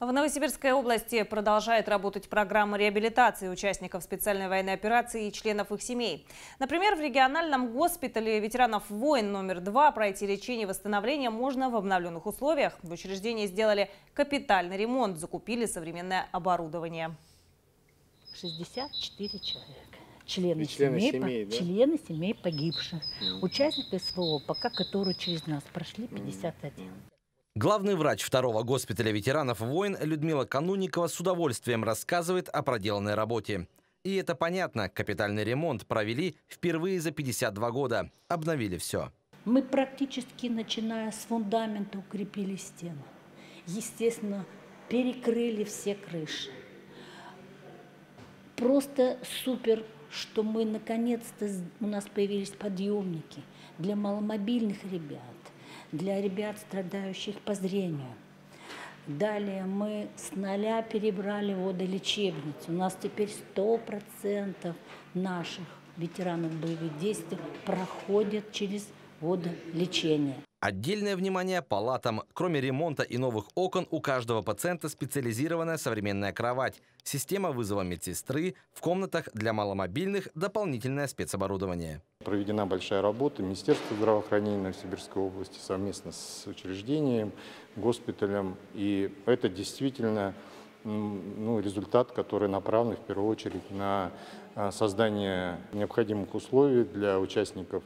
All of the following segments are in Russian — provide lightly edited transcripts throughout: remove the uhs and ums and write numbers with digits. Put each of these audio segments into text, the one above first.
В Новосибирской области продолжает работать программа реабилитации участников специальной военной операции и членов их семей. Например, в региональном госпитале ветеранов войн №2 пройти лечение и восстановление можно в обновленных условиях. В учреждении сделали капитальный ремонт, закупили современное оборудование. 64 человека. Члены семей погибших. Участники СВО, пока которые через нас прошли 51. Главный врач 2-го госпиталя ветеранов войн Людмила Канунникова с удовольствием рассказывает о проделанной работе. И это понятно, капитальный ремонт провели впервые за 52 года. Обновили все. Мы практически, начиная с фундамента, укрепили стену. Естественно, перекрыли все крыши. Просто супер, что мы наконец-то, у нас появились подъемники для маломобильных ребят. Для ребят, страдающих по зрению. Далее мы с нуля перебрали водолечебницу. У нас теперь 100% наших ветеранов боевых действий проходят через водолечение. Отдельное внимание палатам. Кроме ремонта и новых окон, у каждого пациента специализированная современная кровать. Система вызова медсестры. В комнатах для маломобильных дополнительное спецоборудование. Проведена большая работа Министерства здравоохранения Новосибирской области совместно с учреждением, госпиталем. И это действительно результат, который направлен в первую очередь на создание необходимых условий для участников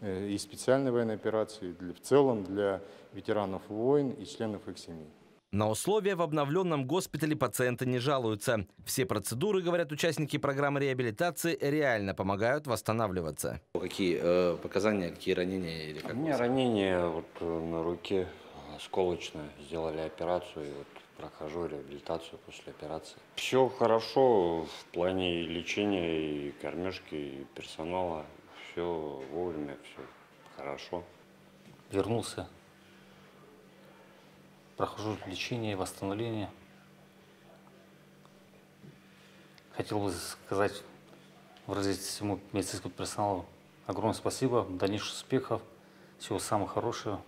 и специальной военной операции, в целом для ветеранов войн и членов их семей. На условия в обновленном госпитале пациенты не жалуются. Все процедуры, говорят участники программы реабилитации, реально помогают восстанавливаться. Какие показания, какие ранения? У меня ранение на руке осколочное. Сделали операцию и прохожу реабилитацию после операции. Все хорошо в плане лечения, и кормежки, и персонала. Все вовремя, все хорошо. Вернулся. Прохожу лечение, восстановление. Хотел бы сказать, выразить всему медицинскому персоналу огромное спасибо, дальнейших успехов, всего самого хорошего.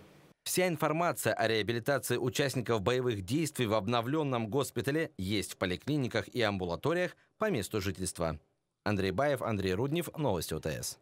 Вся информация о реабилитации участников боевых действий в обновленном госпитале есть в поликлиниках и амбулаториях по месту жительства. Андрей Баев, Андрей Руднев, новости ОТС.